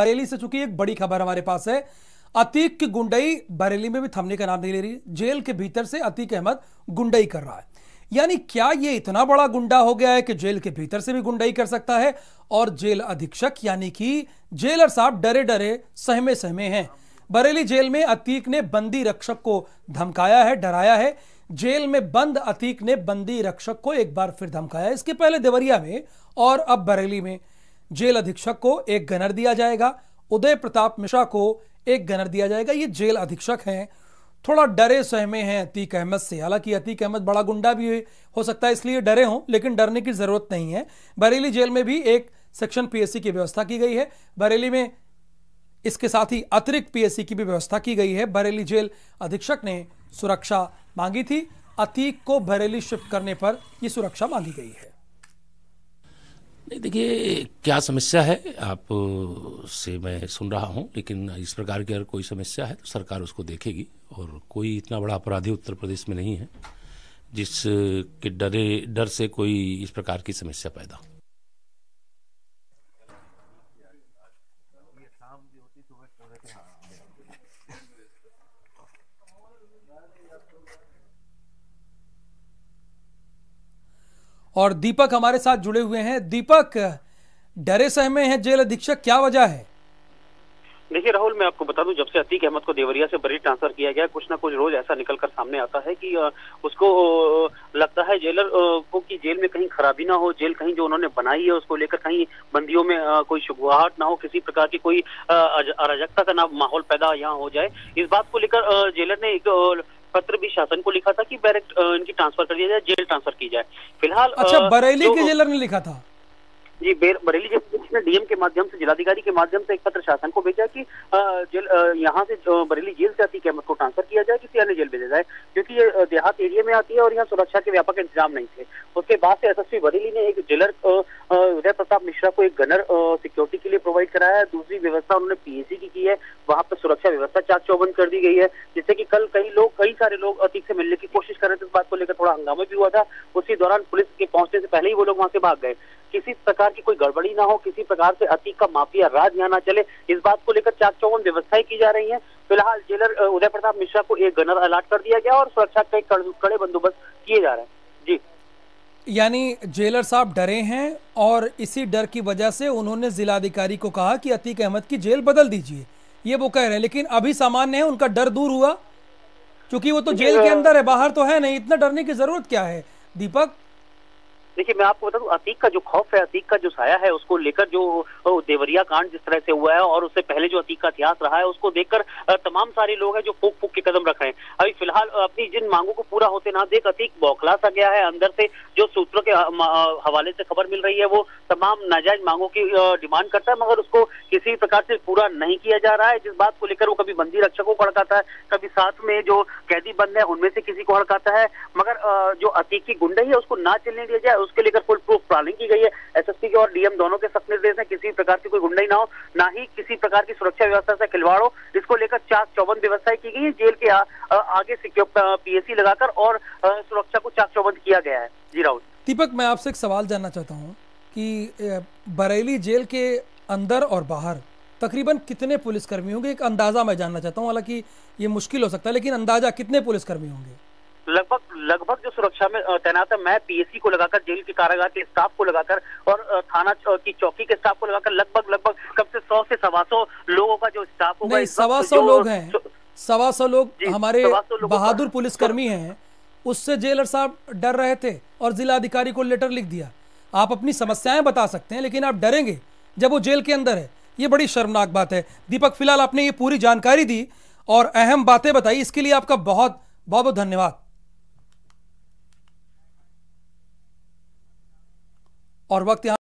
बरेली से चुकी एक बड़ी खबर हमारे पास है। अतीक की गुंडई बरेली में भी थमने का नाम नहीं ले रही। जेल के भीतर से अतीक अहमद गुंडई कर रहा है। यानी क्या ये इतना बड़ा गुंडा हो गया है कि जेल के भीतर से भी गुंडई कर सकता है? और जेल अधीक्षक यानी कि जेलर साहब डरे डरे सहमे सहमे हैं। बरेली जेल में अतीक ने बंदी रक्षक को धमकाया है, डराया है। जेल में बंद अतीक ने बंदी रक्षक को एक बार फिर धमकाया। इसके पहले देवरिया में और अब बरेली में जेल अधीक्षक को एक गनर दिया जाएगा। उदय प्रताप मिश्रा को एक गनर दिया जाएगा। ये जेल अधीक्षक हैं, थोड़ा डरे सहमे हैं अतीक अहमद से। हालांकि अतीक अहमद बड़ा गुंडा भी हो सकता है, इसलिए डरे हों, लेकिन डरने की जरूरत नहीं है। बरेली जेल में भी एक सेक्शन पीएससी की व्यवस्था की गई है। बरेली में इसके साथ ही अतिरिक्त पीएससी की भी व्यवस्था की गई है। बरेली जेल अधीक्षक ने सुरक्षा मांगी थी। अतीक को बरेली शिफ्ट करने पर यह सुरक्षा मांगी गई है। नहीं, देखिए क्या समस्या है, आप से मैं सुन रहा हूं, लेकिन इस प्रकार की अगर कोई समस्या है तो सरकार उसको देखेगी। और कोई इतना बड़ा अपराधी उत्तर प्रदेश में नहीं है जिस के डर से कोई इस प्रकार की समस्या पैदा हो। और दीपक हमारे साथ जुड़े हुए हैं। दीपक, डरे सहमे हैं जेल अधीक्षक, क्या वजह है? देखिए राहुल, मैं आपको बता दूं, जब से अतीक अहमद को देवरिया से बरेली ट्रांसफर किया गया, कुछ ना कुछ रोज ऐसा निकलकर सामने आता है कि उसको लगता है जेलर को कि जेल में कहीं खराबी ना हो, जेल कहीं जो उन्होंने बनाई है उसको लेकर कहीं बंदियों में कोई शुरुआत ना हो, किसी प्रकार की कोई अराजकता का ना माहौल पैदा यहाँ हो जाए। इस बात को लेकर जेलर ने एक पत्र भी शासन को लिखा था कि डायरेक्ट इनकी ट्रांसफर कर दिया जाए, जेल ट्रांसफर की जाए। फिलहाल अच्छा, बरेली के जेलर ने लिखा था जी। बरेली जिसने डीएम के माध्यम से, जिलाधिकारी के माध्यम से एक पत्र शासन को भेजा कि यहाँ से बरेली जेल से अतीक अहमद को ट्रांसफर किया जाए, किसी अन्य जेल भेजा जाए, क्योंकि ये देहात एरिया में आती है और यहाँ सुरक्षा के व्यापक इंतजाम नहीं थे। उसके बाद से एसएसपी बरेली ने एक जेलर उदय प्रताप मिश्रा को एक गनर सिक्योरिटी के लिए प्रोवाइड कराया है। दूसरी व्यवस्था उन्होंने पीएससी की है, वहाँ पर सुरक्षा व्यवस्था चाक चौबंद कर दी गई है, जिससे की कल कई सारे लोग अतीक से मिलने की कोशिश कर रहे थे। इस बात को लेकर थोड़ा हंगामा भी हुआ था। उसी दौरान पुलिस के पहुंचने से पहले ही वो लोग वहाँ से भाग गए। किसी प्रकार की कोई गड़बड़ी ना हो, किसी प्रकार से अतीक का माफिया राज यहाँ ना चले, इस बात को लेकर चाक चौबंद व्यवस्थाएं की जा रही हैं। फिलहाल जेलर उदय प्रताप मिश्रा को एक गनर अलर्ट कर दिया गया और सुरक्षा के कड़े बंदोबस्त किए जा रहे हैं। जी, यानी जेलर साहब डरे हैं और इसी डर की वजह से उन्होंने जिलाधिकारी को कहा कि अतीक अहमद की जेल बदल दीजिए, ये वो कह रहे हैं। लेकिन अभी सामान्य है, उनका डर दूर हुआ, क्योंकि वो तो जेल के अंदर है, बाहर तो है नहीं। इतना डरने की जरूरत क्या है दीपक? देखिए मैं आपको बता दूं, अतीक का जो खौफ है, अतीक का जो साया है, उसको लेकर जो देवरिया कांड जिस तरह से हुआ है और उससे पहले जो अतीक का इतिहास रहा है, उसको देखकर तमाम सारे लोग हैं जो फूक फूक के कदम रख रहे हैं। अभी फिलहाल अपनी जिन मांगों को पूरा होते ना देख अतीक बौखला सा गया है। अंदर से जो सूत्रों के हवाले से खबर मिल रही है, वो तमाम नाजायज मांगों की डिमांड करता है, मगर उसको किसी प्रकार से पूरा नहीं किया जा रहा है। जिस बात को लेकर वो कभी बंदी रक्षकों को हड़काता है, कभी साथ में जो कैदी बंद है उनमें से किसी को हड़काता है, मगर जो अतीक की गुंडई है उसको ना चलने दिया जाए, उसके लेकर फुल प्रूफ प्लानिंग की गई है। एसएसपी के और डीएम दोनों के सख्त निर्देश हैं, किसी प्रकार की कोई गुंडई ना हो, ना ही किसी प्रकार की सुरक्षा व्यवस्था से खिलवाड़ हो। इसको लेकर चाक चौबंद व्यवस्था की गई है। जेल के आगे पीएससी लगाकर और सुरक्षा को चाक चौबंद किया गया है। जी राहुल। दीपक, मैं आपसे एक सवाल जानना चाहता हूँ कि बरेली जेल के अंदर और बाहर तकरीबन कितने पुलिसकर्मी होंगे? एक अंदाजा मैं जानना चाहता हूँ, हालांकि ये मुश्किल हो सकता है, लेकिन अंदाजा कितने पुलिसकर्मी होंगे? लगभग जो सुरक्षा में तैनात है, मैं पीएससी को लगाकर, जेल के कारागार के स्टाफ को लगाकर और थाना की चौकी के स्टाफ को लगाकर लगभग कम से 100 से 125 लोगों का जो स्टाफ होगा। 125 लोग हैं, 125 लोग हमारे बहादुर पुलिसकर्मी हैं। उससे जेलर साहब डर रहे थे और जिलाधिकारी को लेटर लिख दिया। आप अपनी समस्याएं बता सकते हैं, लेकिन आप डरेंगे जब वो जेल के अंदर है। ये बड़ी शर्मनाक बात है दीपक। फिलहाल आपने ये पूरी जानकारी दी और अहम बातें बताई, इसके लिए आपका बहुत बहुत धन्यवाद। और वक्त यहाँ